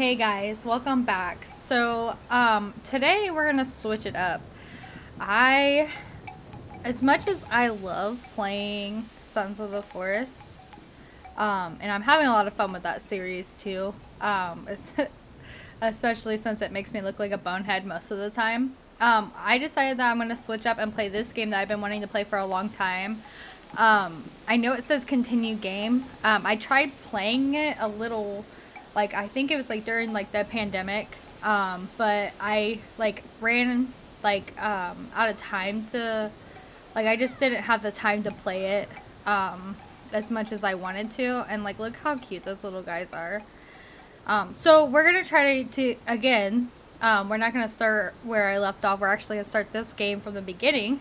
Hey guys, welcome back. So today we're gonna switch it up. As much as I love playing Sons of the Forest, and I'm having a lot of fun with that series too, especially since it makes me look like a bonehead most of the time, I decided that I'm gonna switch up and play this game that I've been wanting to play for a long time. I know it says continue game. I tried playing it a little, like, I think it was like during like the pandemic, but I like ran like out of time to, like, I just didn't have the time to play it as much as I wanted to. And like, look how cute those little guys are. So we're gonna try to again, we're not gonna start where I left off. We're actually gonna start this game from the beginning.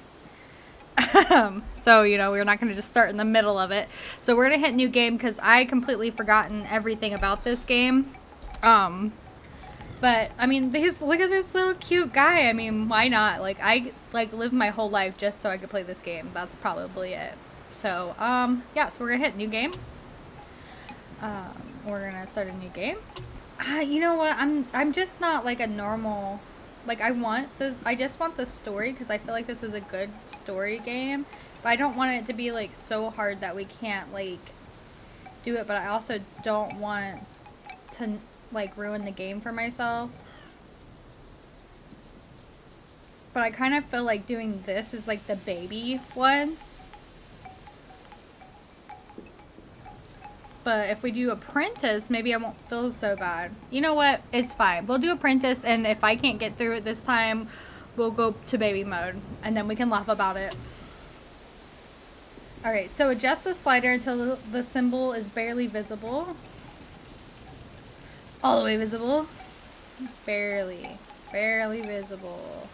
So, you know, we're not going to just start in the middle of it. So we're going to hit new game because I completely forgotten everything about this game. But I mean, look at this little cute guy. I mean, why not? Like, I like lived my whole life just so I could play this game. That's probably it. So, yeah, so we're going to hit new game. We're going to start a new game. You know what? I'm just not like a normal... Like, I just want the story, because I feel like this is a good story game, but I don't want it to be, like, so hard that we can't, like, do it, but I also don't want to, like, ruin the game for myself. But I kind of feel like doing this is, like, the baby one. But if we do apprentice, maybe I won't feel so bad. You know what? It's fine. We'll do apprentice, and if I can't get through it this time, we'll go to baby mode, and then we can laugh about it. Alright, so adjust the slider until the symbol is barely visible. All the way visible. Barely. Barely visible.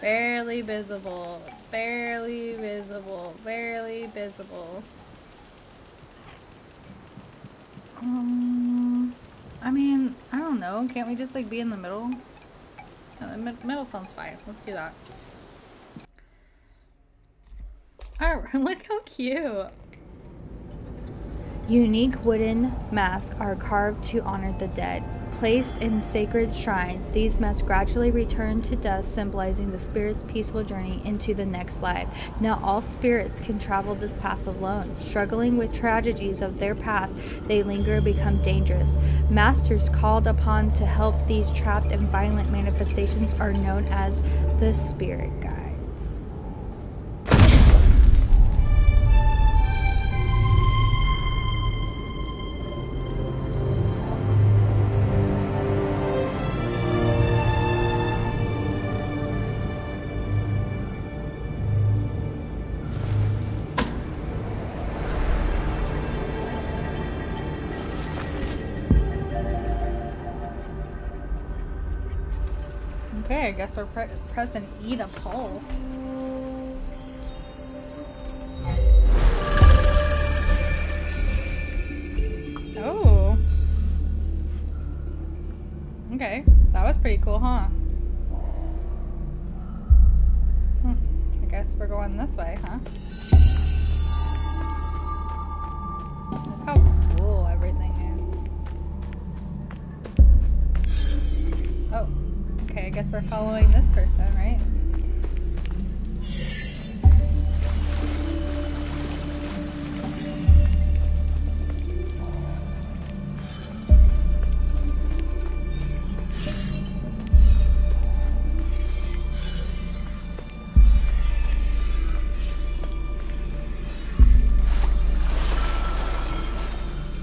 Barely visible. Barely visible. Barely visible. I mean, I don't know. Can't we just, like, be in the middle? No, the middle sounds fine. Let's do that. Alright, look how cute. Unique wooden masks are carved to honor the dead. Placed in sacred shrines, these masks gradually return to dust, symbolizing the spirit's peaceful journey into the next life. Now all spirits can travel this path alone. Struggling with tragedies of their past, they linger and become dangerous. Masters called upon to help these trapped and violent manifestations are known as the spirit guides. Okay, I guess we're pressing E to pulse. Oh. Okay, that was pretty cool, huh? I guess we're going this way, huh? Look how cool everything is. Oh. Okay, I guess we're following this person, right?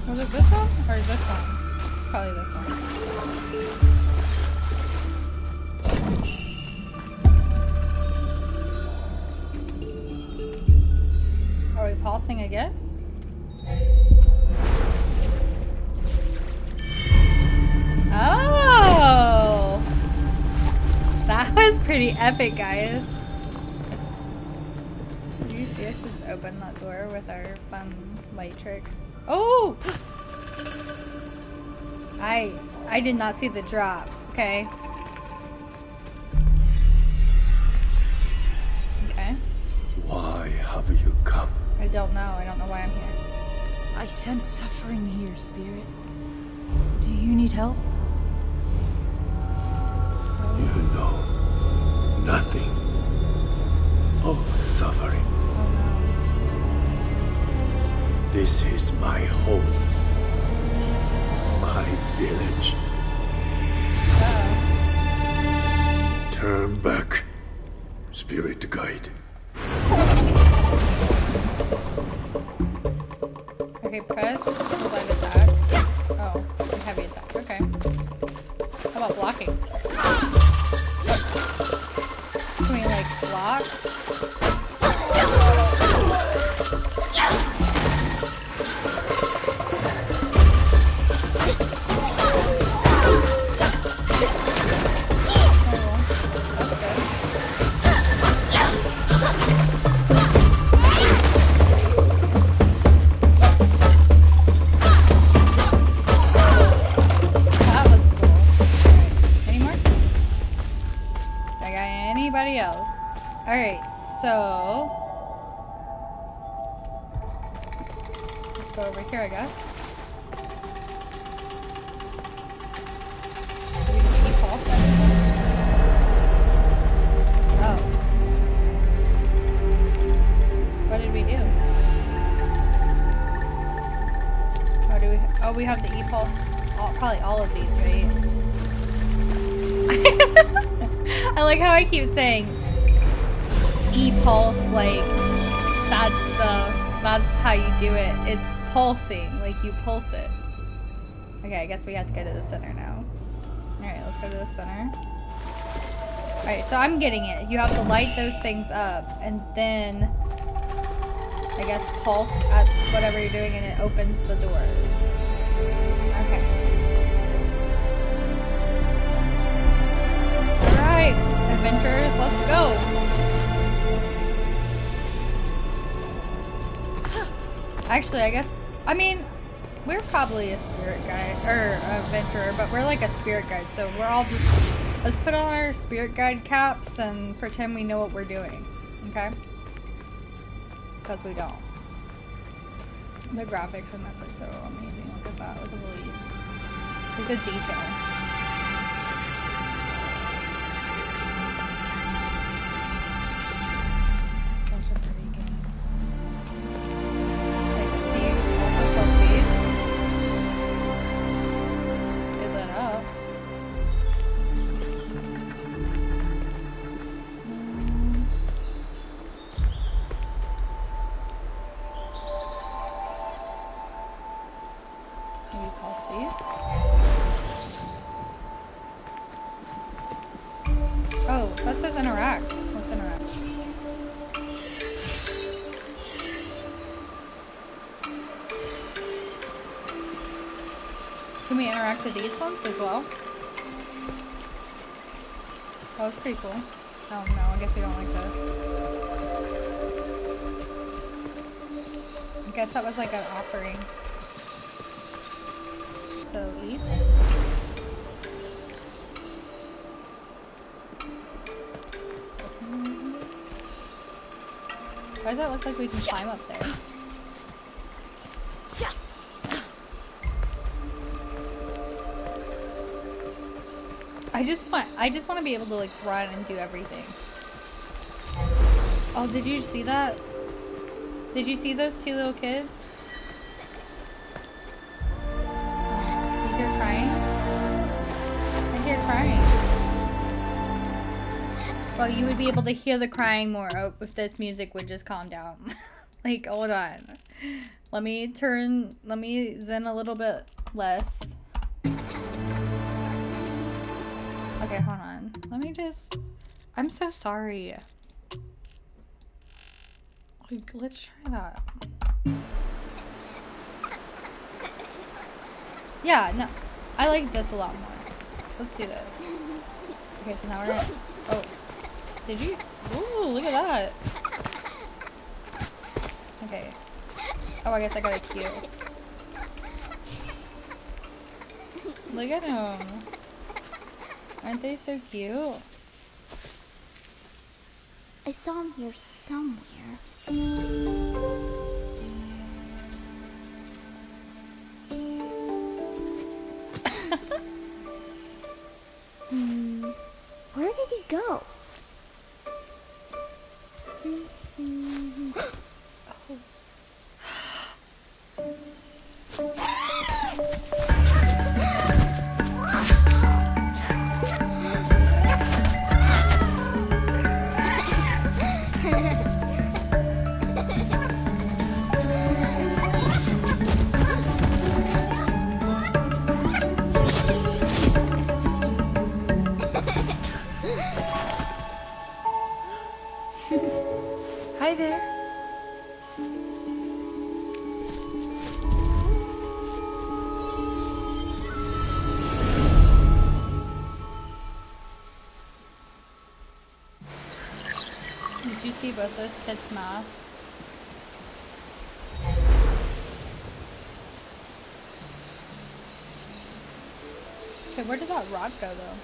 Was it this one or this one? It's probably this one. Pulsing again? Oh! That was pretty epic, guys. Did you see us just open that door with our fun light trick? Oh! I did not see the drop. Okay. Okay. Why have you come? I don't know. I don't know why I'm here. I sense suffering here, spirit. Do you need help? nothing. Oh, suffering. This is my home. My village. Turn back. Spirit guide. Okay, press. Blind attack. Oh, and heavy attack. Okay. How about blocking? Can we, like, block? I keep saying e-pulse, like that's how you do it. It's pulsing, like you pulse it. Okay, I guess we have to go to the center now. Alright, let's go to the center. Alright, so I'm getting it. You have to light those things up and then I guess pulse at whatever you're doing and it opens the doors. Okay. Alright. Adventures, let's go! Actually, I guess, I mean, we're probably a spirit guide, or adventurer, but we're like a spirit guide, so we're all just, let's put on our spirit guide caps and pretend we know what we're doing, okay? Because we don't. The graphics and this are so amazing, look at that, look at the leaves. Look at the detail. To these ones as well. That was pretty cool. Oh no, I guess we don't like this. I guess that was like an offering. So eat. Why does that look like we can climb up there? I just want to be able to like run and do everything. Oh, did you see that? Did you see those two little kids? I hear crying. I hear crying. Well, you would be able to hear the crying more if this music would just calm down. Like, hold on. Let me zen a little bit less. Okay, hold on. Let me just... I'm so sorry. Like, let's try that. Yeah, no. I like this a lot more. Let's do this. Okay, so now we're gonna... Oh. Did you... Ooh, look at that. Okay. Oh, I guess I got a cue. Look at him. Aren't they so cute? I saw him here somewhere. Where did he go? Hi there. Did you see both those kids' masks? Okay, where did that rock go though?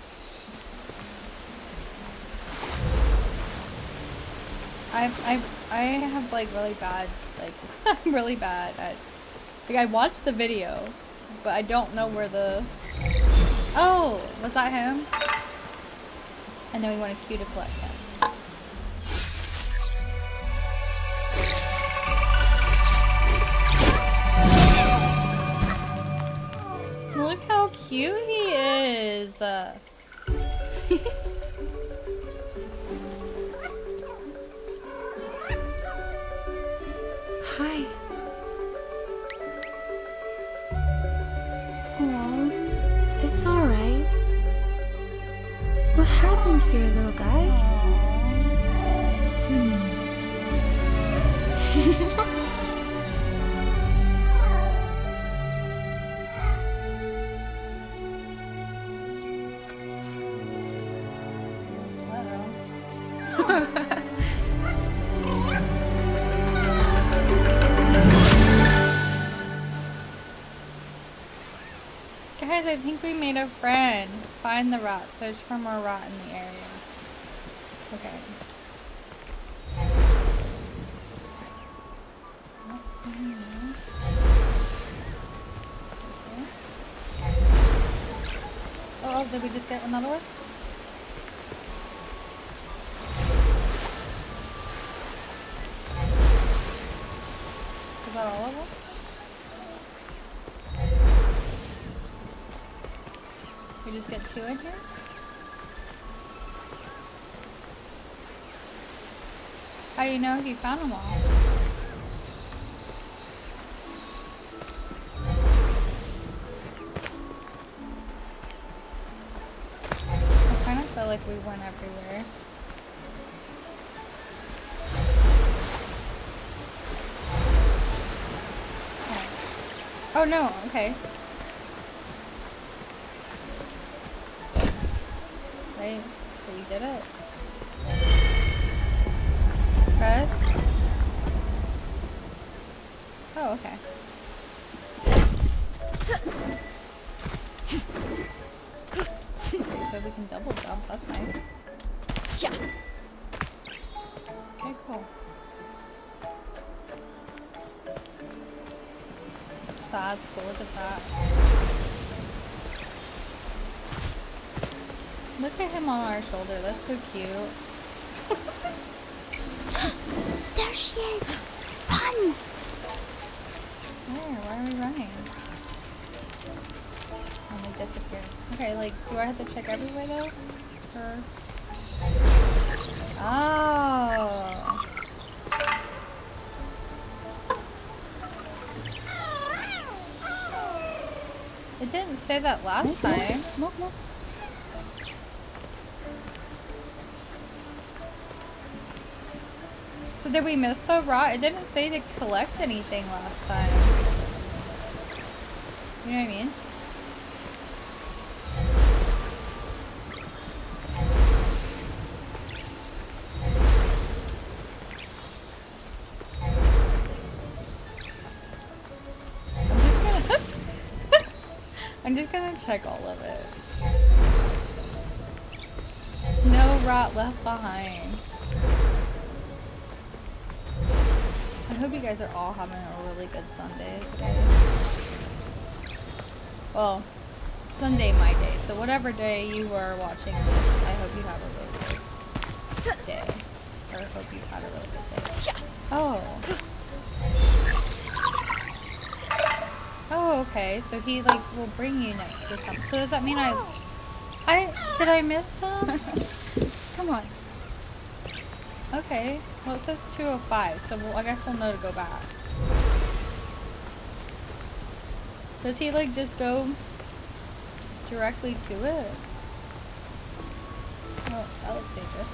I have like really bad, like, I'm really bad at, like, I watched the video, but I don't know where the, oh, was that him? And then we want a cue to collect him. Look how cute he is! Hi. Oh, it's all right. What happened here, little guy? Guys, I think we made a friend. Find the rot. Search for more rot in the area. Okay. Oh, did we just get another one? Is that all of them? We just get two in here? How do you know if you found them all? I kind of feel like we went everywhere. Oh no, okay. Right, so we did it. Press. Oh, okay. Okay, so we can double jump, that's nice. Yeah. Okay, cool. That's cool, look at that. Look at him on our shoulder, that's so cute. There she is! Run! Where? Why are we running? And they disappeared. Okay, like, do I have to check everywhere though? Or... Oh! It didn't say that last time. Nope, nope. So did we miss the rot? It didn't say to collect anything last time. You know what I mean? I'm just gonna check all of it. No rot left behind. I hope you guys are all having a really good Sunday today. Well, Sunday my day, so whatever day you were watching this, I hope you have a really good day. Or I hope you had a really good day. Oh. Oh, okay, so he, like, will bring you next to something. So does that mean did I miss him? Come on. Okay, well it says 2:05, so I guess we'll know to go back. Does he, like, just go directly to it? Oh, that looks dangerous.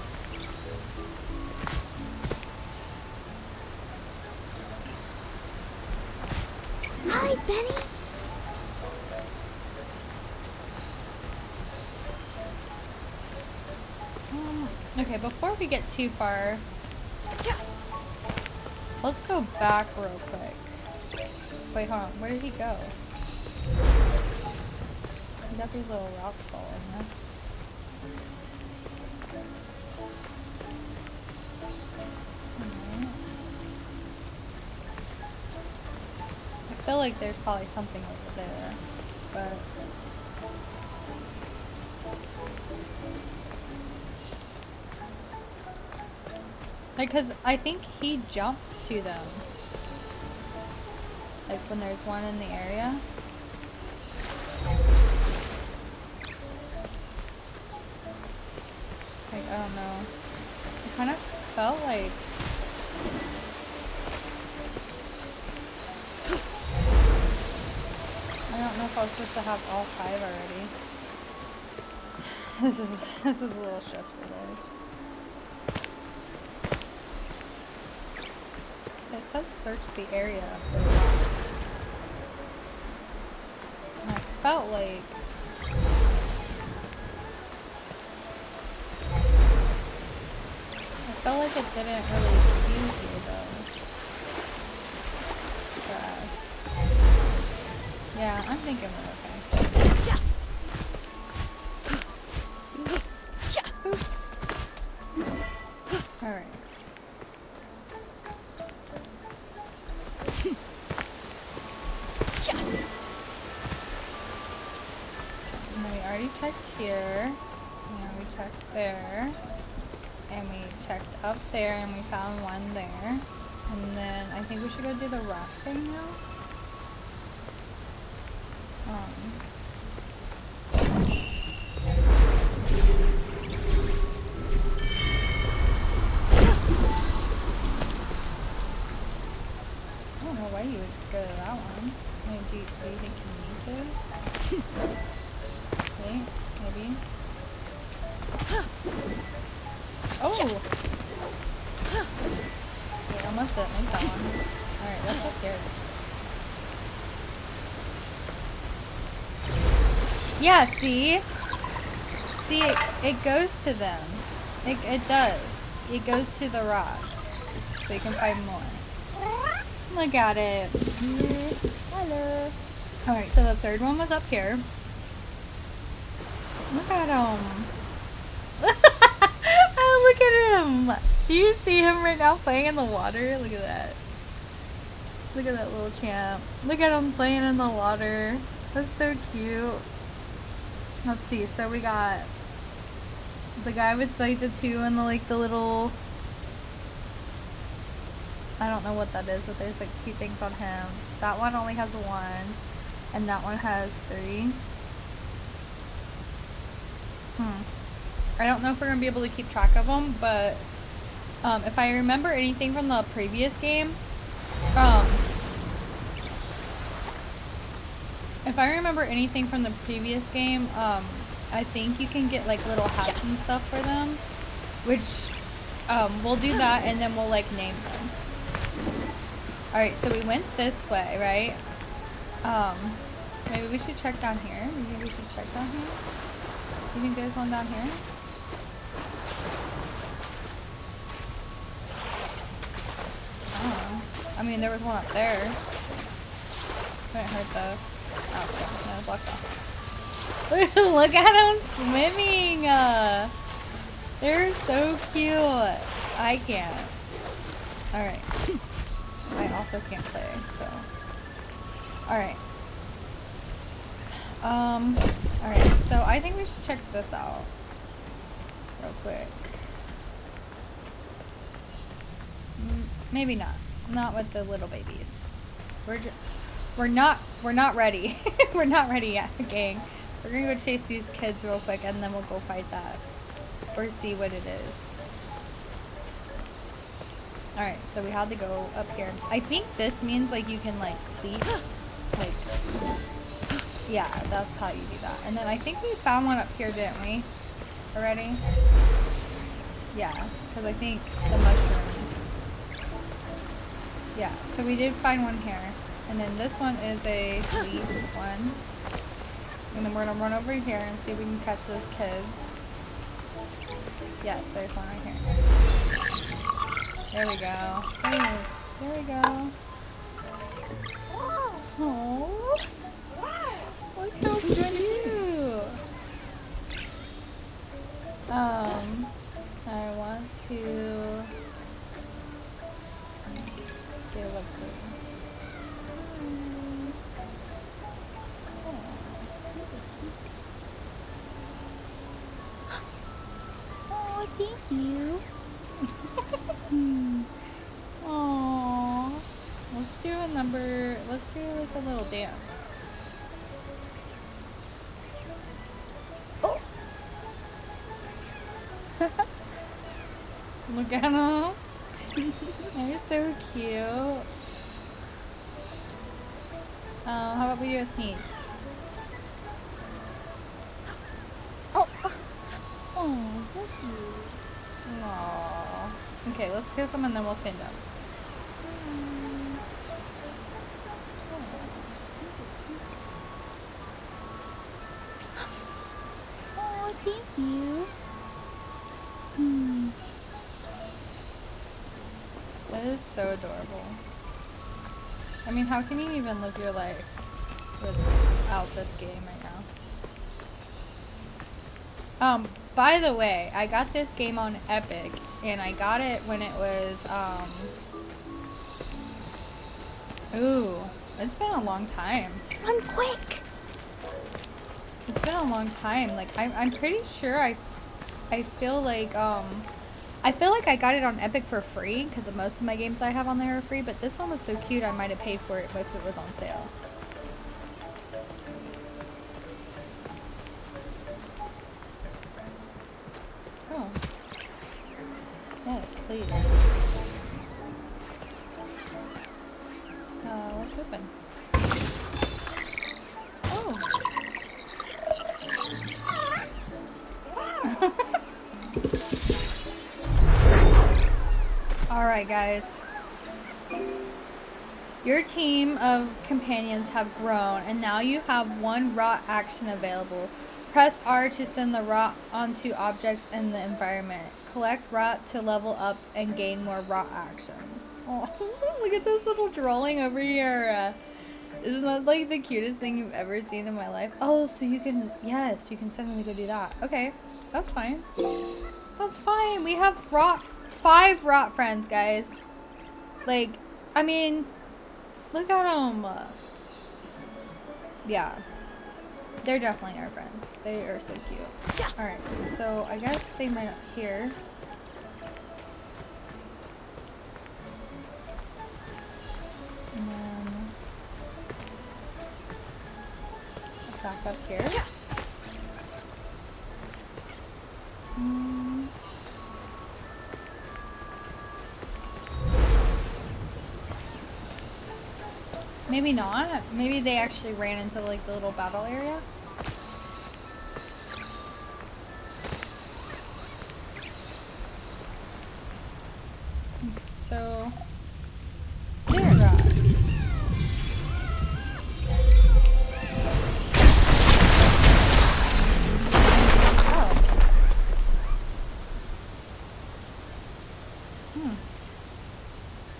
Hi, Benny. Okay, before we get too far, let's go back real quick. Wait, hold on. Where did he go? I got these little rocks following us. I feel like there's probably something over there, but... like, cause I think he jumps to them. Like when there's one in the area. Like, I don't know. It kind of felt like... I don't know if I was supposed to have all five already. This is a little stressful, guys. It says search the area. And I felt like... I felt like it didn't really seem here though. But, yeah, I'm thinking we're okay. There, and we found one there, and then I think we should go do the rock thing now. I don't know why you would go to that one. Like, do you think you need to? Okay, maybe. Oh! Almost hit me, that one. Alright, that's up there. Yeah, see? See, it goes to them. It does. It goes to the rocks. So you can find more. Look at it. Hello. Alright, so the third one was up here. Look at him. Oh, look at him. Do you see him right now playing in the water? Look at that. Look at that little champ. Look at him playing in the water. That's so cute. Let's see. So we got the guy with like the two and the like the little... I don't know what that is, but there's like two things on him. That one only has one. And that one has three. I don't know if we're going to be able to keep track of them, but... if I remember anything from the previous game, I think you can get, like, little hats and stuff for them, which, we'll do that and then we'll, like, name them. Alright, so we went this way, right? Maybe we should check down here. You think there's one down here? I mean, there was one up there. Couldn't hurt though. Oh, okay. No, blocked off. Look at him swimming! They're so cute! I can't. Alright. I also can't play, so... alright. Alright, so I think we should check this out. Real quick. Maybe not. Not with the little babies. We're not ready. We're not ready yet, gang. We're gonna go chase these kids real quick, and then we'll go fight that, or see what it is. All right, so we had to go up here. I think this means like you can like leap, like yeah, that's how you do that. And then I think we found one up here, didn't we? Already? Yeah, because I think the mushroom. Yeah, so we did find one here. And then this one is a sweet one. And then we're gonna run over here and see if we can catch those kids. Yes, there's one right here. There we go. Oh, there we go. Oh, look how cute. I want to get a look. Oh, thank you. Aww. Let's do a number. Let's do like a little dance. Oh. Look at them. They're so cute. How about we do a sneeze? Oh, bless you. Aww. Okay, let's kiss them and then we'll stand up. Oh, thank you. That is so adorable. I mean, how can you even live your life without this game right now? By the way, I got this game on Epic, and I got it when it was, ooh, it's been a long time. Run quick! It's been a long time. Like, I'm pretty sure I feel like, I got it on Epic for free, because most of my games I have on there are free, but this one was so cute I might have paid for it if it was on sale. Oh. Yes, please. Let's open. Oh! Alright guys. Your team of companions have grown, and now you have one raw action available. Press R to send the rot onto objects in the environment. Collect rot to level up and gain more rot actions. Oh, look at this little drawing over here. Isn't that like the cutest thing you've ever seen in my life? Oh, so you can, yes, you can send me to go do that. Okay, that's fine. That's fine. We have rot, 5 rot friends, guys. Like, I mean, look at them. Yeah. They're definitely our friends. They are so cute. Yeah. Alright, so I guess they might hear. And then back up here. Yeah. Maybe not. Maybe they actually ran into like the little battle area. So, there we go. Oh.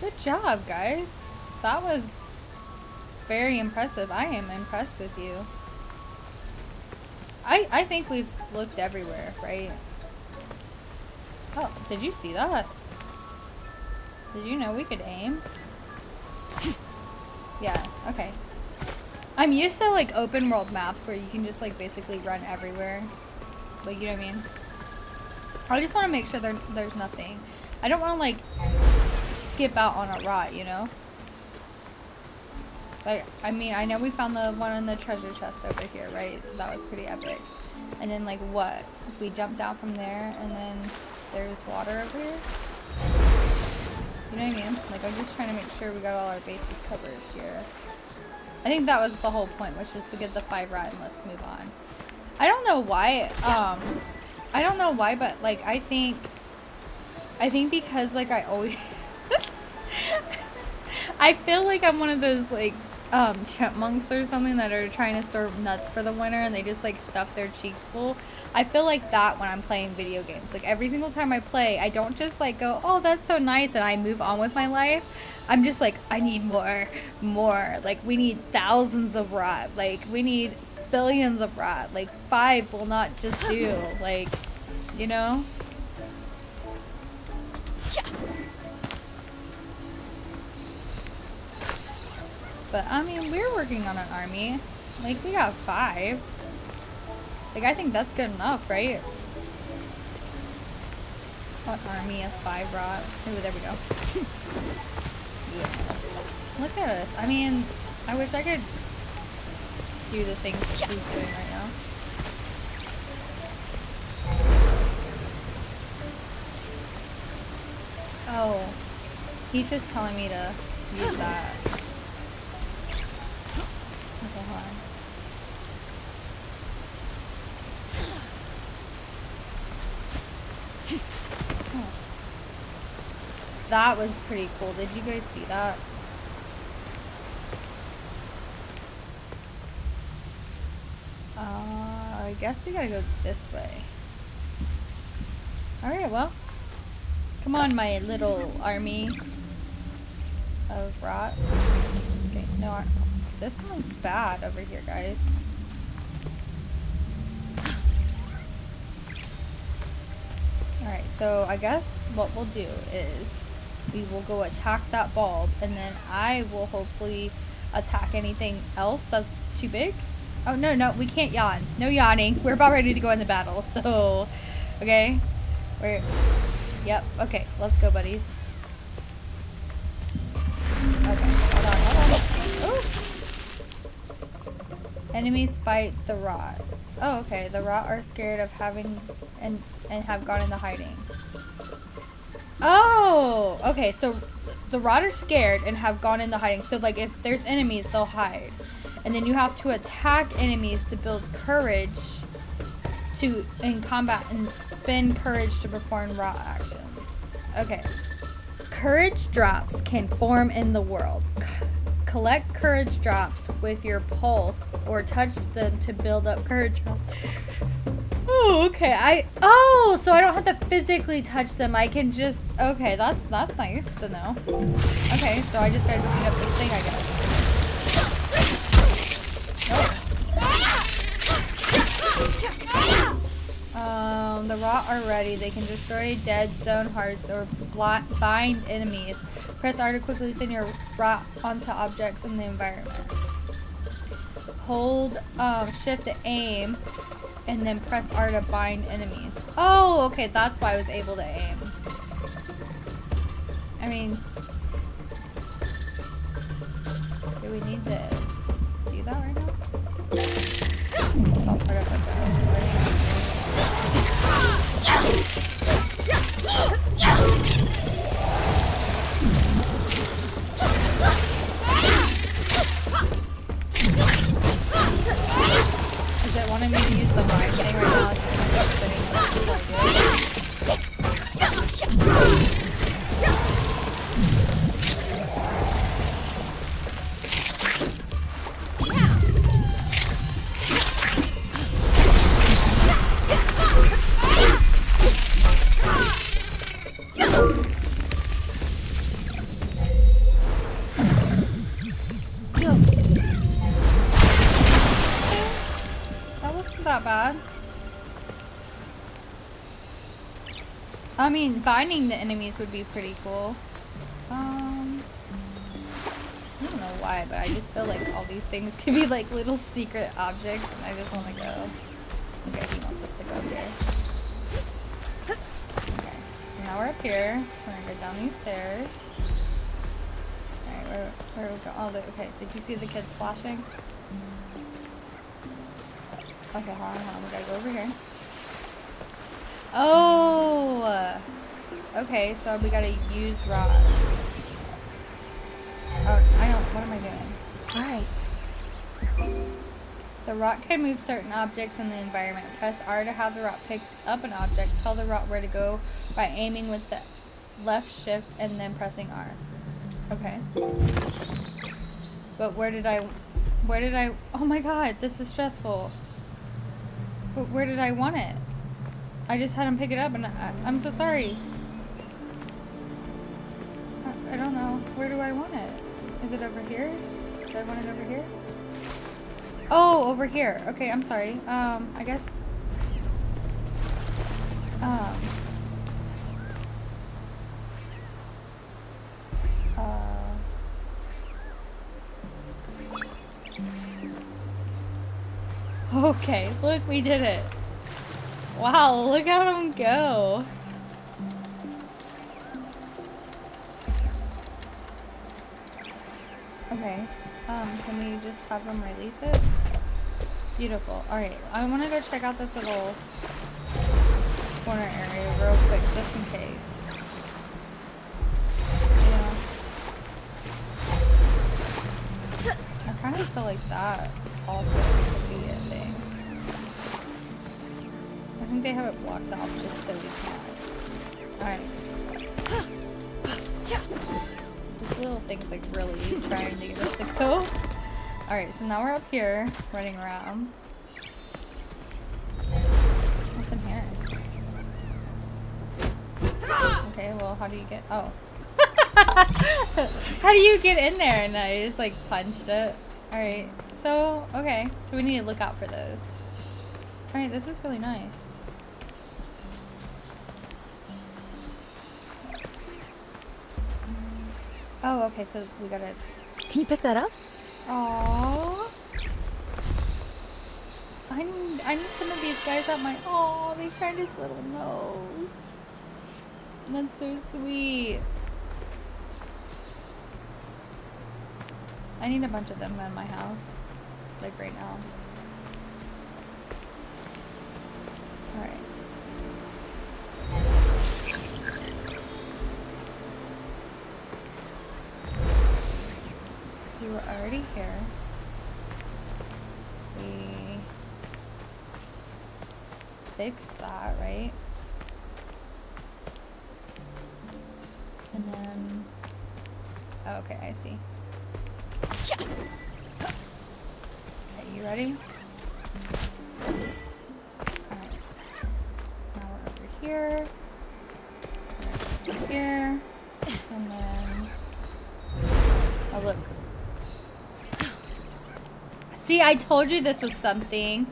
Good job, guys. That was very impressive. I am impressed with you. I think we've looked everywhere, right? Oh, did you see that? Did you know we could aim? Yeah, okay. I'm used to like open world maps where you can just like basically run everywhere. Like, you know what I mean? I just want to make sure there's nothing. I don't want to like skip out on a rot, you know? Like, I mean, I know we found the one in the treasure chest over here, right? So that was pretty epic. And then, like, what? We jumped out from there, and then there's water over here? You know what I mean? Like, I'm just trying to make sure we got all our bases covered here. I think that was the whole point, which is to get the 5 rot and let's move on. I don't know why, I don't know why, but, like, I think because, like, I feel like I'm one of those, like, chipmunks or something that are trying to store nuts for the winter, and they just like stuff their cheeks full. I feel like that when I'm playing video games. Like every single time I play, I don't just like go, oh, that's so nice, and I move on with my life. I'm just like, I need more. Like we need thousands of rot. Like we need billions of rot. Like 5 will not just do. Like, you know? Yeah. But, I mean, we're working on an army. Like, we got 5. Like, I think that's good enough, right? What army of 5 rot? Oh, there we go. Yes. Look at us. I mean, I wish I could do the things that she's doing right now. Oh. He's just telling me to use that. Okay, hold on. Oh. That was pretty cool. Did you guys see that? I guess we gotta go this way. Alright, well. Come on, my little army of rot. Okay, no army. This sounds bad over here, guys. Alright, so I guess what we'll do is we will go attack that bulb, and then I will hopefully attack anything else that's too big. Oh, no, no, we can't yawn. No yawning. We're about ready to go in the battle, so... Okay. We're... Yep, okay. Let's go, buddies. Enemies fight the rot. Oh, okay. The rot are scared of having and have gone into hiding. Oh, okay. So the rot are scared and have gone into hiding. So like if there's enemies, they'll hide. And then you have to attack enemies to build courage to in combat and spend courage to perform rot actions. Okay. Courage drops can form in the world. Collect courage drops with your pulse or touch them to build up courage drops. Oh, okay. Oh, so I don't have to physically touch them. I can just... Okay, that's nice to know. Okay, so I just gotta clean up this thing, I guess. Nope. The rot are ready. They can destroy dead zone hearts or bind enemies. Press R to quickly send your rot onto objects in the environment. Hold shift to aim, and then press R to bind enemies. Oh, okay, that's why I was able to aim. I mean, do we need to do that right now? It wanted me to use the mime thing right now. I mean, binding the enemies would be pretty cool. I don't know why, but I just feel like all these things could be like little secret objects, and I just want to go. Okay, he wants us to go up there. Okay, so now we're up here. We're gonna go down these stairs. Alright, where are we going? Oh, okay, did you see the kids flashing? Okay, hold on, we gotta go over here. Oh! Okay, so we gotta use rods. Oh, I don't, what am I doing? Alright. The rot can move certain objects in the environment. Press R to have the rot pick up an object. Tell the rot where to go by aiming with the left shift and then pressing R. Okay. But where did I, oh my god, this is stressful. But where did I want it? I just had him pick it up and I'm so sorry. I don't know. Where do I want it? Is it over here? Do I want it over here? Oh, over here. Okay, I'm sorry. I guess. Okay, look, we did it. Wow, look at him go. Okay, can we just have them release it? Beautiful. Alright, I want to go check out this little corner area real quick, just in case. Yeah. I kind of feel like that also could be ending. I think they have it blocked off just so we can. Alright. These little thing's like really trying to get us to go. Alright, so now we're up here, running around. What's in here? Okay, well, how do you get- oh. How do you get in there? And I just like punched it. Alright, so, okay. So we need to look out for those. Alright, this is really nice. Oh, okay, so we gotta... Can you pick that up? Aww. I need some of these guys at my... Aww, they shined its little nose. That's so sweet. I need a bunch of them in my house. Like, right now. Alright. We were already here. We fixed that, right? And then... Oh, okay, I see. Okay, you ready? Alright. Now we're over here. Over here. And then... Oh, look. See, I told you this was something.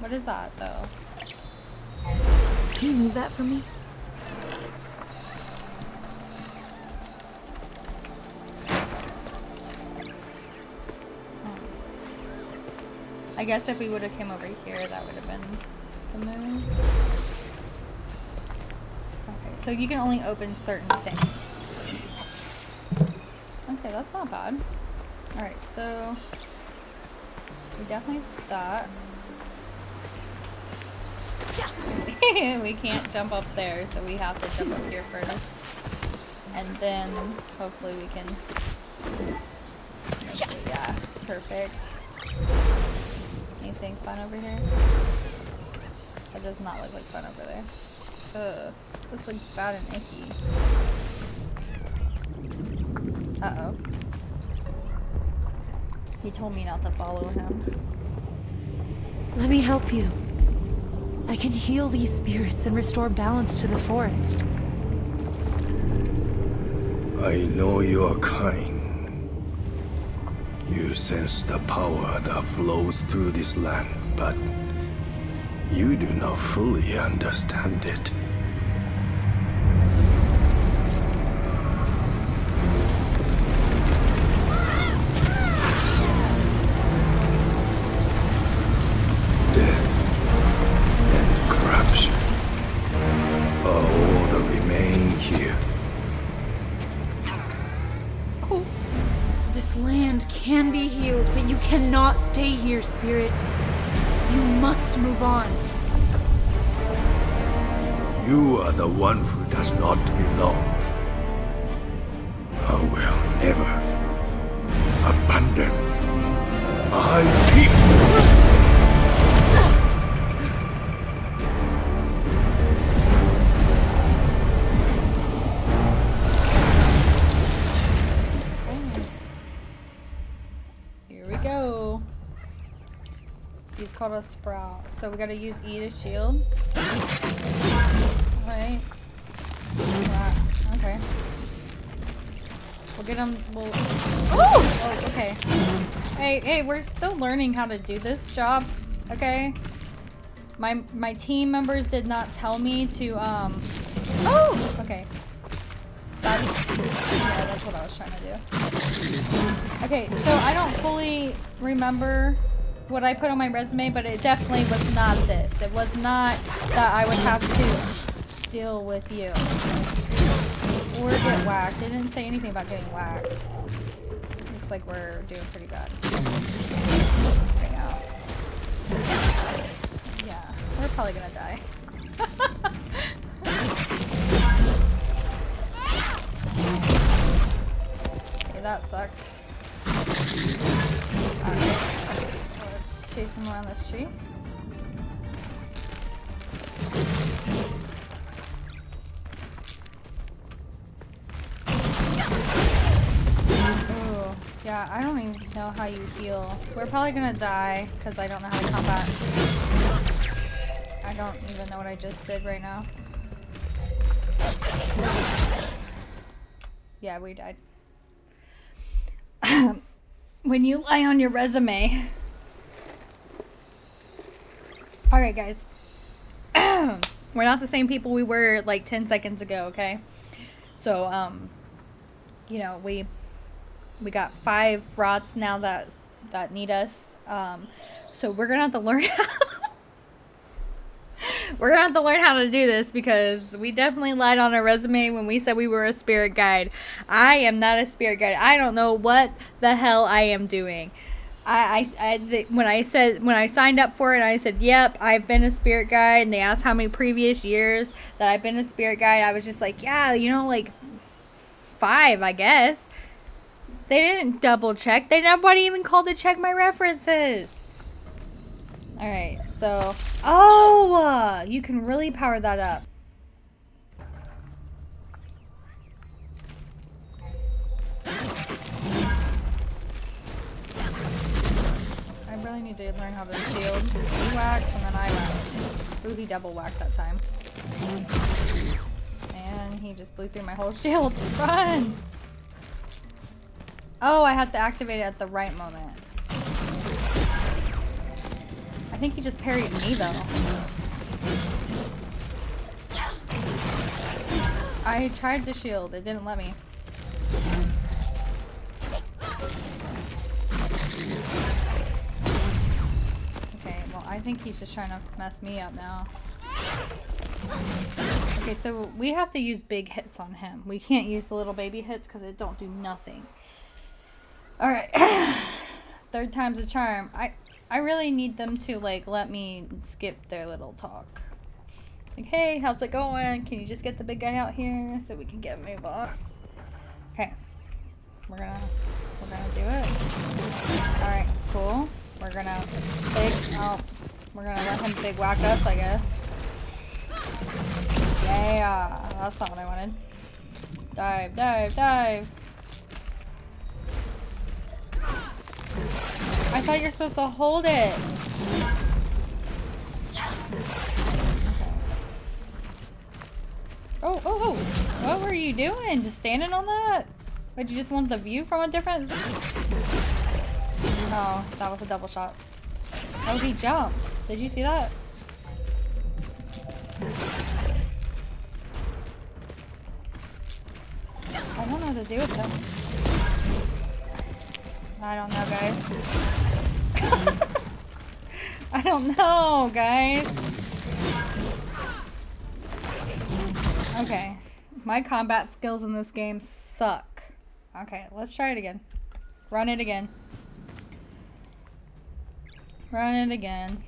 What is that, though? Can you move that for me? Oh. I guess if we would have came over here, that would have been the moon. Okay, so you can only open certain things. Okay, that's not bad. Alright, so we definitely thought we can't jump up there, so we have to jump up here first. And then hopefully we can. Yeah, perfect. Anything fun over here? That does not look like fun over there. Ugh, this looks bad and icky. Uh oh. He told me not to follow him. Let me help you. I can heal these spirits and restore balance to the forest. I know you are kind. You sense the power that flows through this land, but you do not fully understand it. Cannot stay here, spirit. You must move on. You are the one who does not belong. I will never abandon my people. called a sprout. So we gotta use E to shield. Right. Wow. Okay. We'll get him. We'll... Oh! Okay. Hey, we're still learning how to do this job. Okay. My team members did not tell me to. Oh! Okay. That's what I was trying to do. Okay, so I don't fully remember what I put on my resume, but it definitely was not this. It was not that I would have to deal with you. Or get whacked. They didn't say anything about getting whacked. Looks like we're doing pretty bad. Yeah, we're probably gonna die. That sucked. Let's chase him around this tree. Ooh, yeah, I don't even know how you heal. We're probably gonna die because I don't know how to combat. I don't even know what I just did right now. Yeah, we died. When you lie on your resume. Alright, guys. We're not the same people we were like 10 seconds ago, okay? So, you know, we got 5 rots now that need us. So we're gonna have to learn how we're gonna have to learn how to do this because we definitely lied on our resume when we said we were a spirit guide. I am not a spirit guide. I don't know what the hell I am doing. When I signed up for it, I said, "Yep, I've been a spirit guide." And they asked how many previous years that I've been a spirit guide. I was just like, "Yeah, you know, like 5, I guess." They didn't double check. Nobody even called to check my references. Alright, so... Oh! You can really power that up. I really need to learn how to shield. He whacks and then I whack. Ooh, he double whacked that time. And he just blew through my whole shield. Run! Oh, I had to activate it at the right moment. I think he just parried me though. I tried to shield, it didn't let me. Okay, well I think he's just trying to mess me up now. Okay, so we have to use big hits on him. We can't use the little baby hits because it don't do nothing. Alright. Third time's a charm. I really need them to, like, let me skip their little talk. Like, hey, how's it going? Can you just get the big guy out here so we can get my boss? Okay. We're gonna do it. Alright, cool. We're gonna let him big whack us, I guess. Yeah, that's not what I wanted. Dive, dive, dive. I thought you're supposed to hold it. Okay. Oh. What were you doing? Just standing on that? But you just want the view from a different... Oh, that was a double shot. Oh, he jumps. Did you see that? I don't know what to do with them. I don't know, guys. I don't know, guys. Okay. My combat skills in this game suck. Okay, let's try it again. Run it again. Run it again.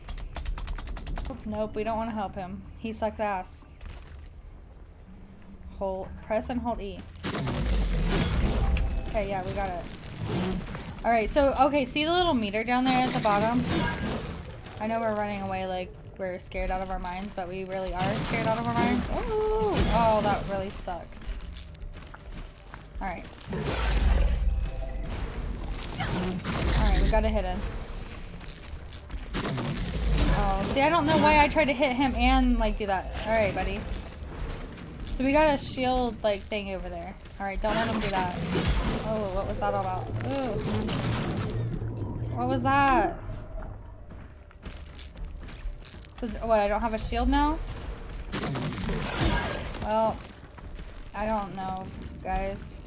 Nope, we don't want to help him. He sucks ass. Hold, press and hold E. Okay, yeah, we got it. Alright, so, okay, see the little meter down there at the bottom? I know we're running away like we're scared out of our minds, but we really are scared out of our minds. Ooh! Oh, that really sucked. Alright. Alright, we gotta hit it. Oh, see, I don't know why I tried to hit him and, like, do that. Alright, buddy. So we got a shield, like, thing over there. Alright, don't let him do that. Oh, what was that all about? Ooh. What was that? So, what, I don't have a shield now? Well, I don't know, guys.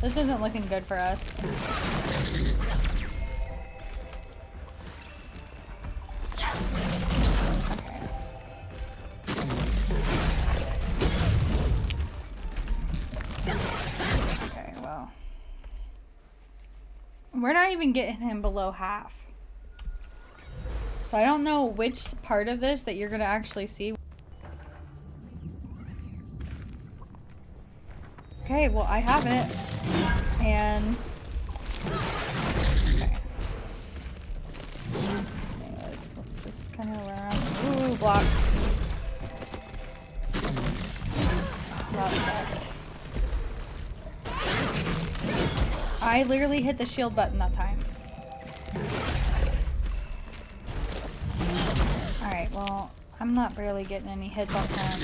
This isn't looking good for us. Okay, well. We're not even getting him below half. So I don't know which part of this that you're gonna actually see. Okay, well, I have it. And... okay. Anyways, let's just kind of run around. Ooh, block. Not set. I literally hit the shield button that time. Alright, well, I'm not barely getting any hits off him.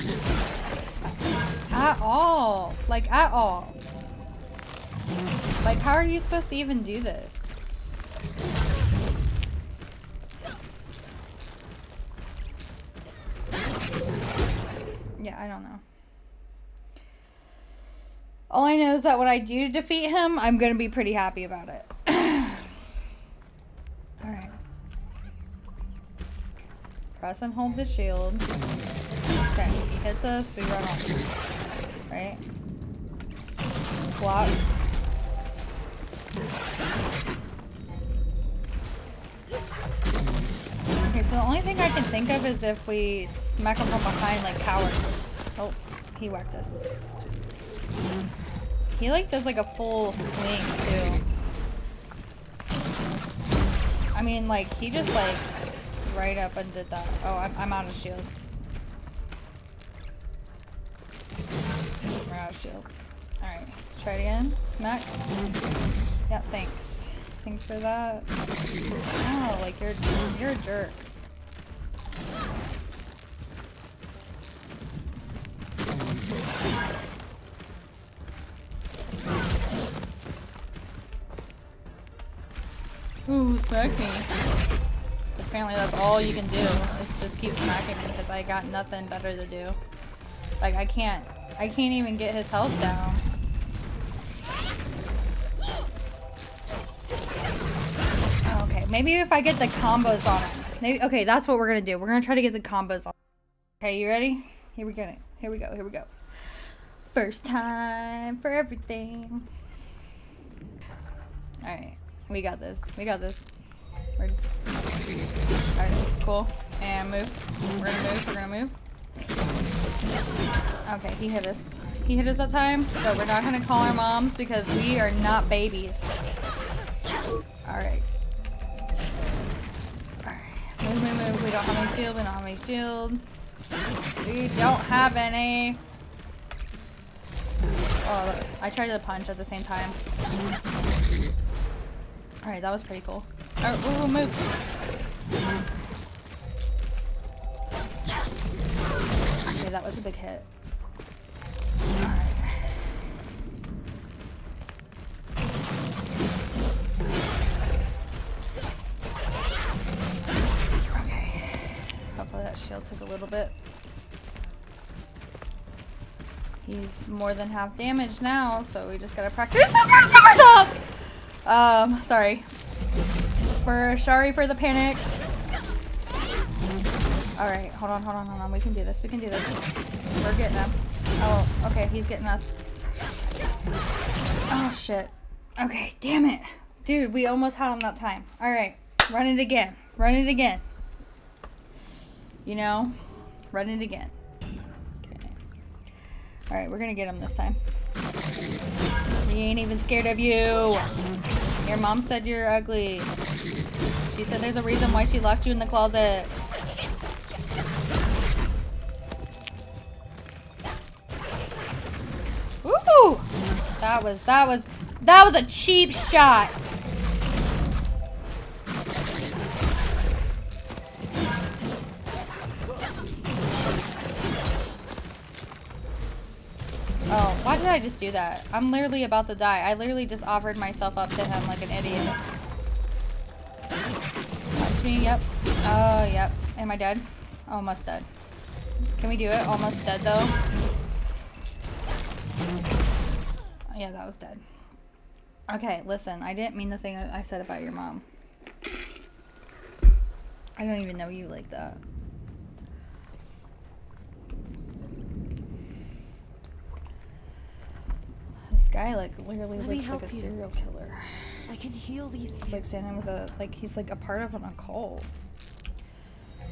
At all! Like, at all. Like, how are you supposed to even do this? Yeah, I don't know. All I know is that when I do defeat him, I'm gonna be pretty happy about it. Alright. Press and hold the shield. Okay, he hits us, we run off. Right? Block. Okay, so the only thing I can think of is if we smack him from behind like cowards. Oh, he whacked us. He like does like a full swing too. I mean, like, he just like right up and did that. Oh, I'm out of shield. We're out of shield. Alright, try it again. Smack. Yeah, thanks. Thanks for that. Oh, like you're a jerk. Ooh, smack me. Apparently that's all you can do is just keep smacking me because I got nothing better to do. Like I can't even get his health down. Maybe if I get the combos on him. Maybe, okay, that's what we're gonna do. We're gonna try to get the combos on. Okay, you ready? Here we go. Here we go. Here we go. First time for everything. Alright, we got this. We got this. We're just. Alright, cool. And move. We're gonna move. We're gonna move. Okay, he hit us. He hit us that time, but we're not gonna call our moms because we are not babies. Alright. Move, move, move. We don't have any shield. We don't have any shield. We don't have any. Oh, look. I tried to punch at the same time. Alright, that was pretty cool. Alright, we'll move. Okay, that was a big hit. Alright. Shield took a little bit. He's more than half damage now, so we just gotta practice super somersault. Sorry. Sorry for the panic. All right, hold on. We can do this. We're getting him. Oh, okay, he's getting us. Oh shit. Okay, damn it, dude. We almost had him that time. All right, run it again. Run it again. You know, run it again. Okay. All right, we're gonna get him this time. He ain't even scared of you. Your mom said you're ugly. She said there's a reason why she locked you in the closet. Woo! That was a cheap shot. did I just do that? I'm literally about to die. I literally just offered myself up to him like an idiot. Touch me, yep. Oh, yep. Am I dead? Almost dead. Can we do it? Almost dead, though. Yeah, that was dead. Okay, listen. I didn't mean the thing I said about your mom. I don't even know you like that. This guy, like, literally looks like a serial killer. I can heal these. He's like standing with a, like, he's like a part of an occult.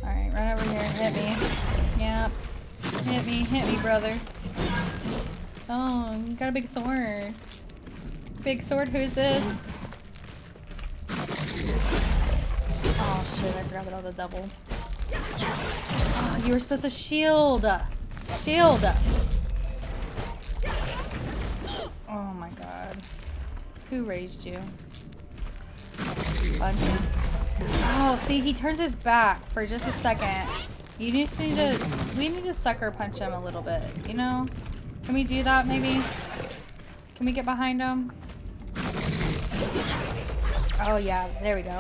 Alright, run over here. Hit me. Yep. Hit me, brother. Oh, you got a big sword. Big sword, who's this? Oh shit, I grabbed it on the double. Oh, you were supposed to shield! Shield! Oh my god. Who raised you? Bunch of... Oh, see, he turns his back for just a second. You just need to... We need to sucker punch him a little bit, you know? Can we do that, maybe? Can we get behind him? Oh, yeah. There we go.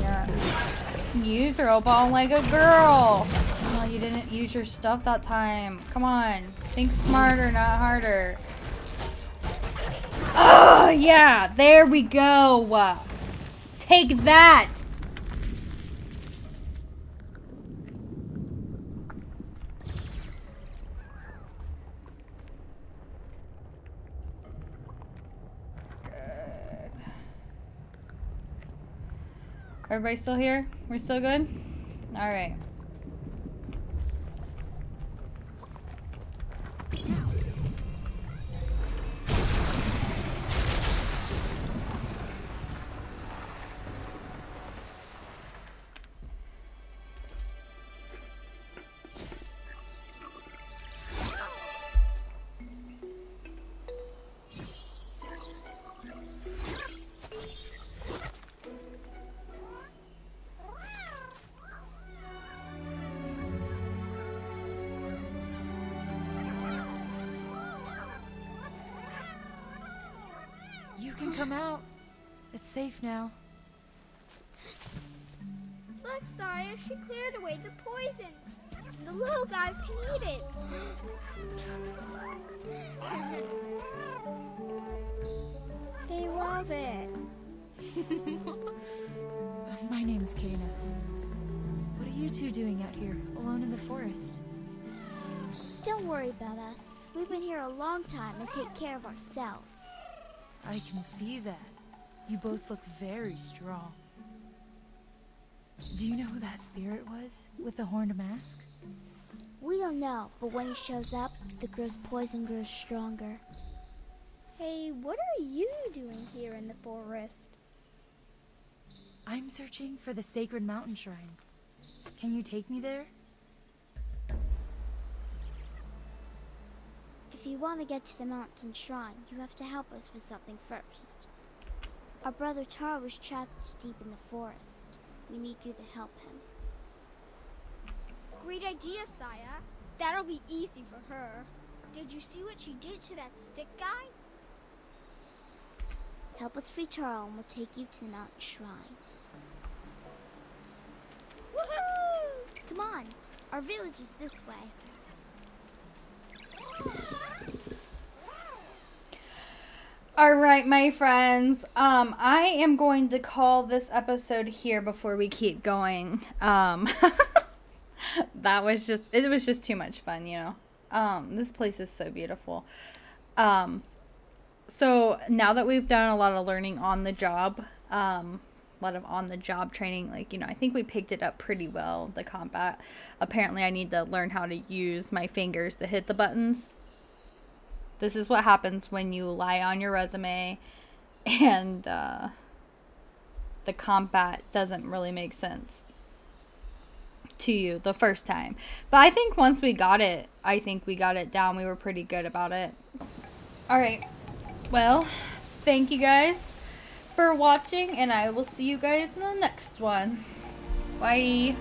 Yeah. You throw ball like a girl! Oh, you didn't use your stuff that time. Come on. Think smarter, not harder. Oh, yeah! There we go! Take that! Everybody still here? We're still good? Alright. Come out. It's safe now. Look, Saya, she cleared away the poison. The little guys can eat it. They love it. My name's Kena. What are you two doing out here, alone in the forest? Don't worry about us. We've been here a long time and take care of ourselves. I can see that. You both look very strong. Do you know who that spirit was with the horned mask? We don't know, but when he shows up, the girl's poison grows stronger. Hey, what are you doing here in the forest? I'm searching for the sacred mountain shrine. Can you take me there? If you want to get to the mountain shrine, you have to help us with something first. Our brother Taro was trapped deep in the forest. We need you to help him. Great idea, Saya. That'll be easy for her. Did you see what she did to that stick guy? Help us free Taro and we'll take you to the mountain shrine. Woohoo! Come on, our village is this way. Alright, my friends, I am going to call this episode here before we keep going. That was just, it was just too much fun, you know. This place is so beautiful. So now that we've done a lot of learning on the job, a lot of on-the-job training, like, you know, I think we picked it up pretty well, the combat. Apparently, I need to learn how to use my fingers to hit the buttons. This is what happens when you lie on your resume and the combat doesn't really make sense to you the first time. But I think once we got it, I think we got it down. We were pretty good about it. All right. Well, thank you guys for watching, and I will see you guys in the next one. Bye.